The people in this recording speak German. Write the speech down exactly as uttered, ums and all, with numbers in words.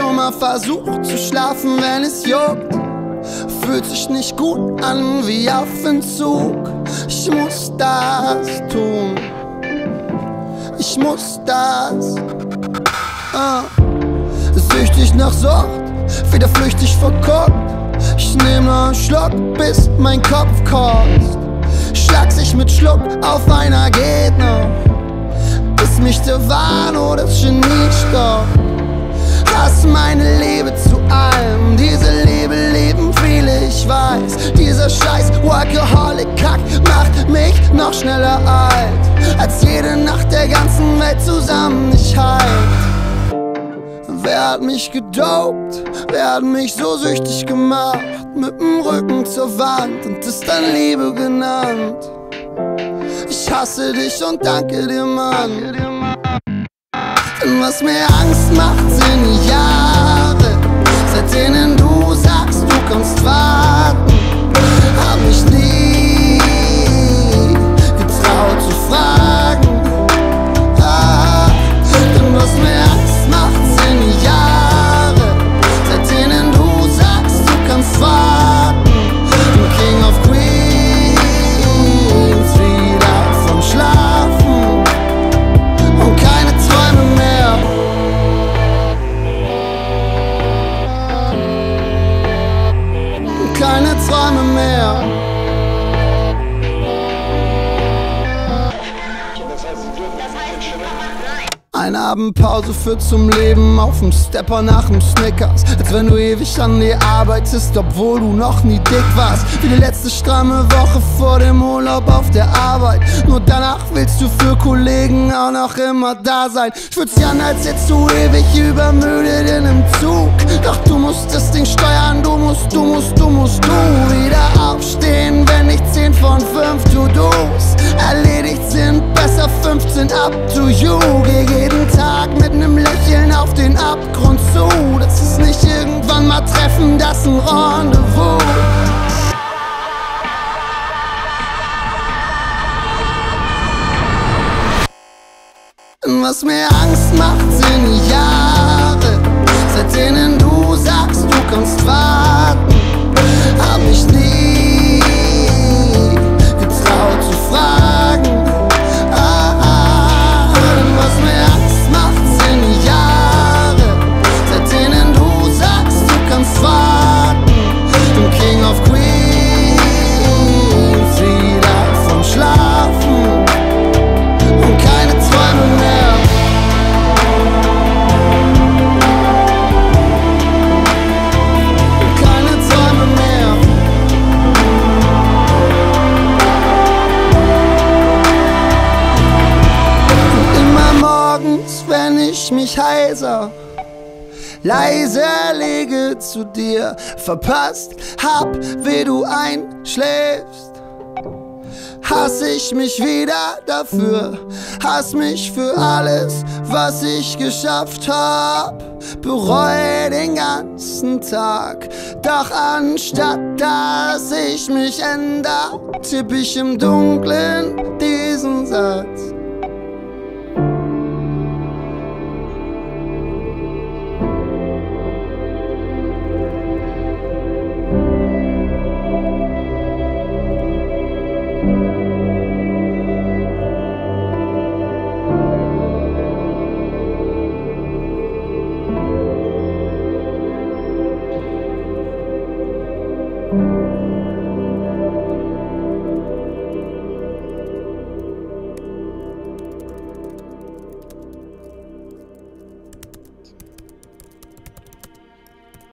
schon mal versucht zu schlafen, wenn es juckt? Fühlt sich nicht gut an wie Affenzug. Ich muss das tun. Ich muss das. Ah. Süchtig nach Sucht, wieder flüchtig verkorkt. Ich nehm nur einen Schluck, bis mein Kopf kotzt. Schlag sich mit Schluck auf einer Gegner, bis mich der Wahn oder das Genie stoppt. Hass meine Liebe zu allem, diese Liebe leben viele, ich weiß. Dieser scheiß Workaholic-Kack macht mich noch schneller alt, als jede Nacht der ganzen Welt zusammen ich halt. Wer hat mich gedopt? Wer hat mich so süchtig gemacht? Mit dem Rücken zur Wand und ist dann Liebe genannt. Ich hasse dich und danke dir, Mann. Denn was mir Angst macht, sind Jahre, seit denen du sagst, du kannst warten. Hab mich nie getraut zu fragen. Ah, denn was mir Angst macht, sind Jahre, seit denen du sagst, du kannst warten. Im King of Queens wieder vom Schlafen und keine Träume mehr. Keine Träume mehr. Eine Abendpause führt zum Leben auf dem Stepper nach dem Snickers. Als wenn du ewig an dir arbeitest, obwohl du noch nie dick warst. Wie die letzte stramme Woche vor dem Urlaub auf der Arbeit. Nur danach willst du für Kollegen auch noch immer da sein. Fühlst dich an, als jetzt du ewig übermüdet in einem Zug. Doch du musst das Ding steuern, du musst, du musst, du musst, du wieder aufstehen, wenn nicht zehn von fünf To-Dos erledigt sind, besser fünfzehn up to you. Geh jeden Tag mit nem Lächeln auf den Abgrund zu, dass es nicht irgendwann mal treffen, das ein Rendezvous. Was mir Angst macht, sind Jahre, seit denen du sagst, du kannst warten. Hab mich nie getraut zu fragen. Ah, ah, und was mir Angst macht, sind Jahre, seit denen du sagst, du kannst warten. Im King of Queens wieder vom Schlafen und keine Träume mehr. Wenn ich mich heiser, leise lege zu dir, verpasst hab, wie du einschläfst, hasse ich mich wieder dafür, hasse mich für alles, was ich geschafft hab, bereue den ganzen Tag. Doch anstatt dass ich mich ändere, tipp ich im Dunkeln diesen Satz. Thank you.